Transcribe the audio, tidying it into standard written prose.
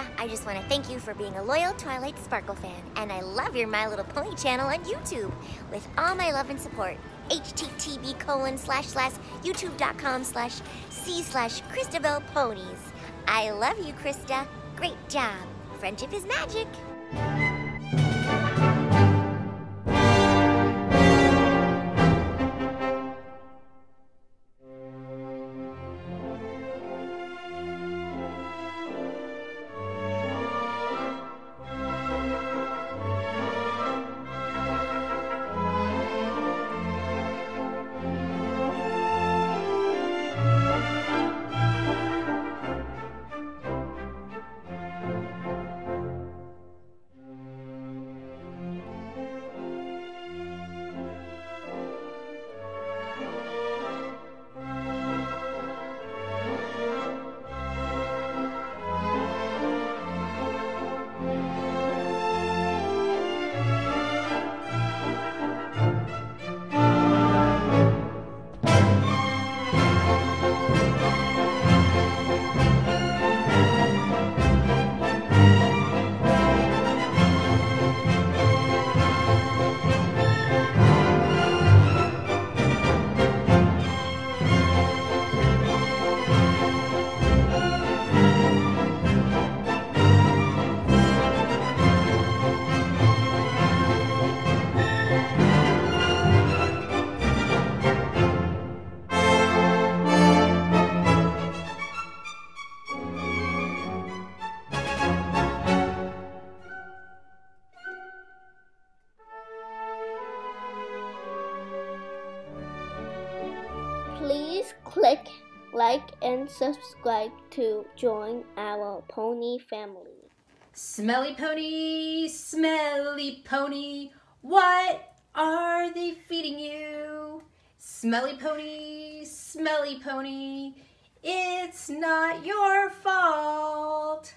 Olivia. I just want to thank you for being a loyal Twilight Sparkle fan, and I love your My Little Pony channel on YouTube. With all my love and support, http://youtube.com/c/KristabelPonies. I love you, Krista. Great job. Friendship is magic. Please click like and subscribe to join our pony family. Smelly pony, smelly pony, what are they feeding you? Smelly pony, smelly pony, it's not your fault.